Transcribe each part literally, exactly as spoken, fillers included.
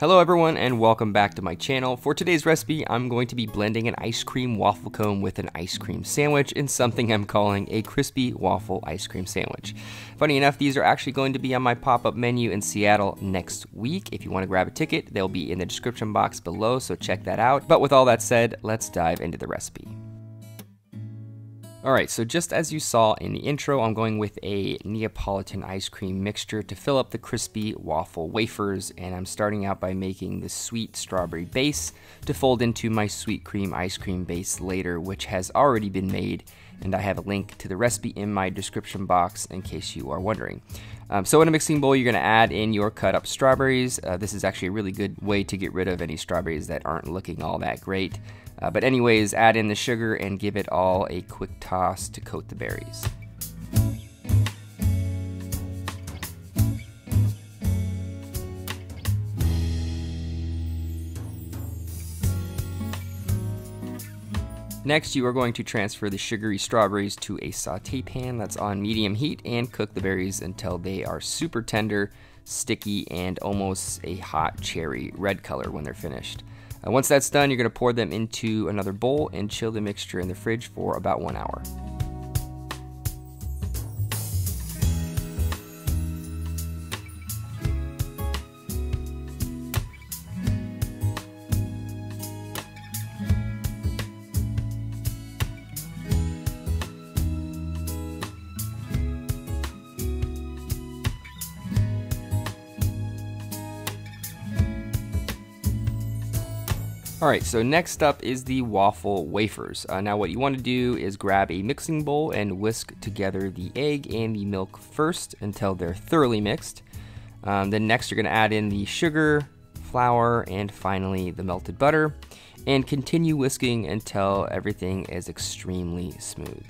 Hello everyone and welcome back to my channel. For today's recipe, I'm going to be blending an ice cream waffle cone with an ice cream sandwich in something I'm calling a crispy waffle ice cream sandwich. Funny enough, these are actually going to be on my pop-up menu in Seattle next week. If you want to grab a ticket, they'll be in the description box below, so check that out. But with all that said, let's dive into the recipe. Alright, so just as you saw in the intro, I'm going with a Neapolitan ice cream mixture to fill up the crispy waffle wafers, and I'm starting out by making the sweet strawberry base to fold into my sweet cream ice cream base later, which has already been made, and I have a link to the recipe in my description box in case you are wondering. Um, so in a mixing bowl, you're going to add in your cut up strawberries. Uh, this is actually a really good way to get rid of any strawberries that aren't looking all that great. Uh, but anyways, add in the sugar and give it all a quick toss to coat the berries. Next, you are going to transfer the sugary strawberries to a saute pan that's on medium heat and cook the berries until they are super tender, sticky, and almost a hot cherry red color when they're finished. Uh, once that's done, you're going to pour them into another bowl and chill the mixture in the fridge for about one hour. Alright, so next up is the waffle wafers. Uh, now what you want to do is grab a mixing bowl and whisk together the egg and the milk first until they're thoroughly mixed. Um, then next you're going to add in the sugar, flour, and finally the melted butter, and continue whisking until everything is extremely smooth.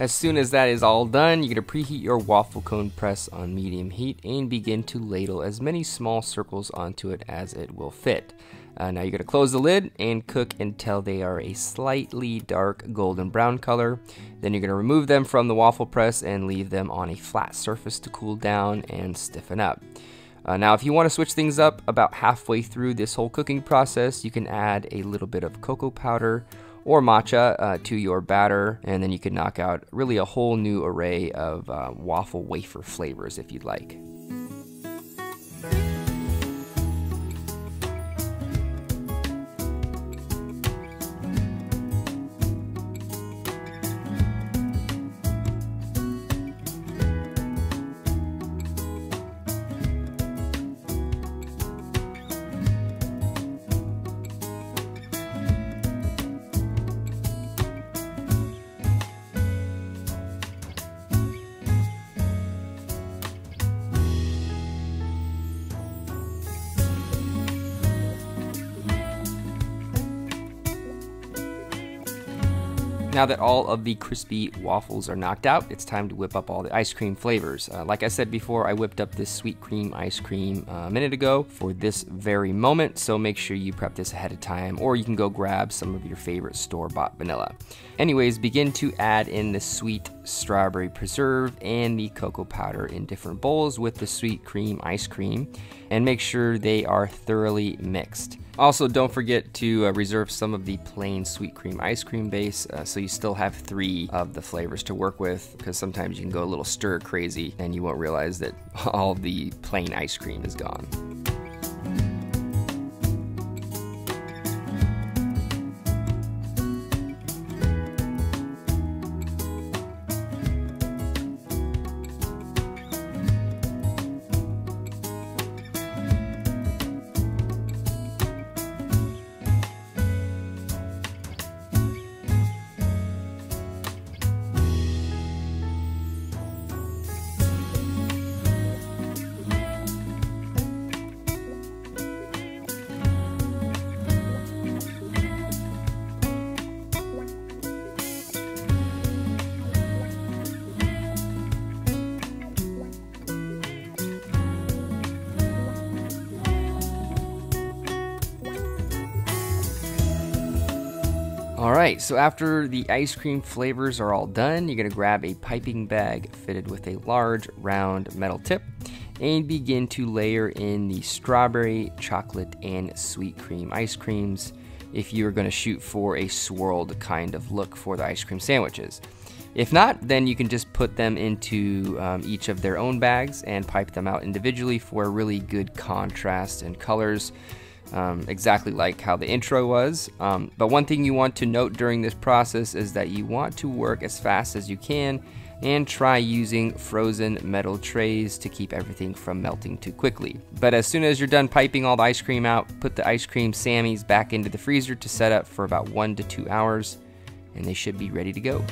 As soon as that is all done, you're going to preheat your waffle cone press on medium heat and begin to ladle as many small circles onto it as it will fit. Uh, now you're going to close the lid and cook until they are a slightly dark golden brown color. Then you're going to remove them from the waffle press and leave them on a flat surface to cool down and stiffen up. Uh, now if you want to switch things up about halfway through this whole cooking process, you can add a little bit of cocoa powder or matcha uh, to your batter, and then you could knock out really a whole new array of uh, waffle wafer flavors if you'd like. Now that all of the crispy waffles are knocked out, it's time to whip up all the ice cream flavors. Uh, like I said before, I whipped up this sweet cream ice cream uh, a minute ago for this very moment, so make sure you prep this ahead of time, or you can go grab some of your favorite store-bought vanilla. Anyways, begin to add in the sweet strawberry preserve and the cocoa powder in different bowls with the sweet cream ice cream, and make sure they are thoroughly mixed. Also, don't forget to uh, reserve some of the plain sweet cream ice cream base uh, so you still have three of the flavors to work with, because sometimes you can go a little stir crazy and you won't realize that all the plain ice cream is gone. Alright, so after the ice cream flavors are all done, you're going to grab a piping bag fitted with a large round metal tip and begin to layer in the strawberry, chocolate, and sweet cream ice creams if you're going to shoot for a swirled kind of look for the ice cream sandwiches. If not, then you can just put them into um, each of their own bags and pipe them out individually for a really good contrast and colors. Um, exactly like how the intro was. Um, but one thing you want to note during this process is that you want to work as fast as you can and try using frozen metal trays to keep everything from melting too quickly. But as soon as you're done piping all the ice cream out, put the ice cream sammies back into the freezer to set up for about one to two hours, and they should be ready to go.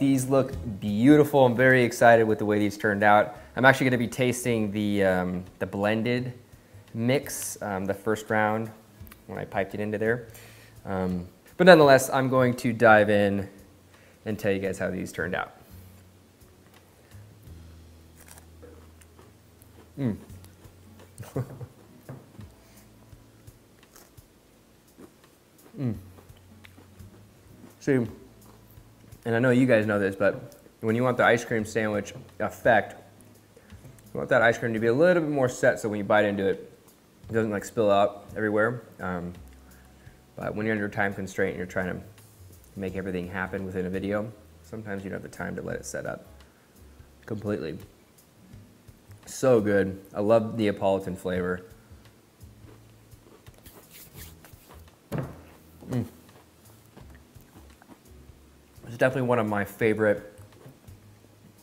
These look beautiful. I'm very excited with the way these turned out. I'm actually going to be tasting the, um, the blended mix, um, the first round when I piped it into there. Um, but nonetheless, I'm going to dive in and tell you guys how these turned out. Mm. mm. See, and I know you guys know this, but when you want the ice cream sandwich effect, you want that ice cream to be a little bit more set so when you bite into it, it doesn't like spill out everywhere. Um, but when you're under time constraint and you're trying to make everything happen within a video, sometimes you don't have the time to let it set up completely. So good. I love the Neapolitan flavor. Mm. It's definitely one of my favorite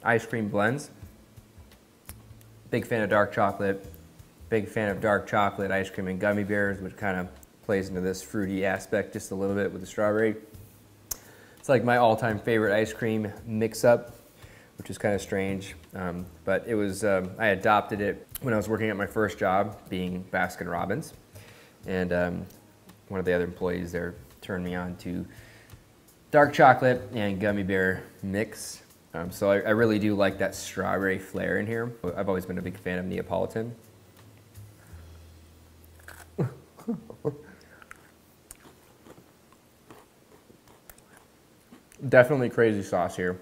ice cream blends. Big fan of dark chocolate. Big fan of dark chocolate ice cream and gummy bears, which kind of plays into this fruity aspect just a little bit with the strawberry. It's like my all-time favorite ice cream mix-up, which is kind of strange. Um, but it was, um, I adopted it when I was working at my first job, being Baskin Robbins. And um, one of the other employees there turned me on to dark chocolate and gummy bear mix. Um, so I, I really do like that strawberry flair in here. I've always been a big fan of Neapolitan. Definitely crazy sauce here.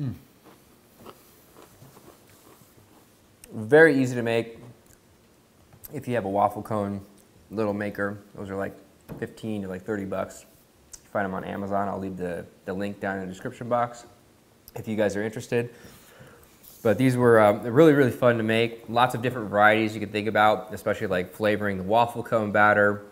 Mm. Very easy to make. If you have a waffle cone, little maker, those are like fifteen to like thirty bucks. Find them on Amazon. I'll leave the, the link down in the description box if you guys are interested. But these were um, really, really fun to make. Lots of different varieties you can think about, especially like flavoring the waffle cone batter,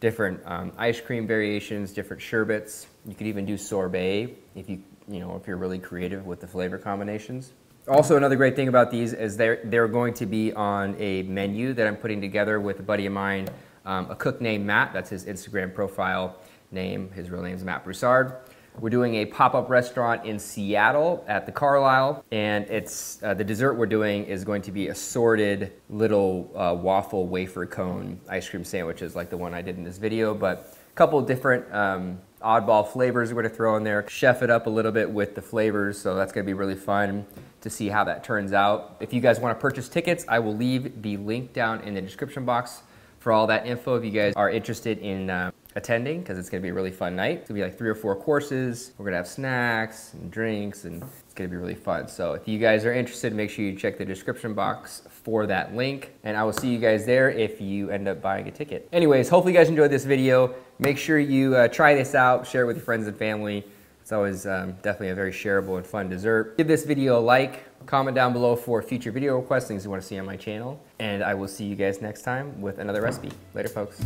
different um, ice cream variations, different sherbets. You could even do sorbet if you, you know, if you're really creative with the flavor combinations. Also, another great thing about these is they're, they're going to be on a menu that I'm putting together with a buddy of mine, um, a cook named Matt. That's his Instagram profile name. His real name is Matt Broussard. We're doing a pop-up restaurant in Seattle at the Carlisle, and it's uh, the dessert we're doing is going to be assorted little uh, waffle wafer cone ice cream sandwiches like the one I did in this video, but a couple of different um, oddball flavors we're going to throw in there, chef it up a little bit with the flavors, so that's going to be really fun to see how that turns out. If you guys want to purchase tickets, I will leave the link down in the description box for all that info if you guys are interested in uh, attending, because it's going to be a really fun night. It's going to be like three or four courses. We're going to have snacks and drinks, and it's going to be really fun. So if you guys are interested, make sure you check the description box for that link, and I will see you guys there if you end up buying a ticket. Anyways, hopefully you guys enjoyed this video. Make sure you uh, try this out, share it with your friends and family. It's It's always um, definitely a very shareable and fun dessert. Give this video a like, comment down below for future video requests, things you want to see on my channel, and I will see you guys next time with another recipe. Later, folks.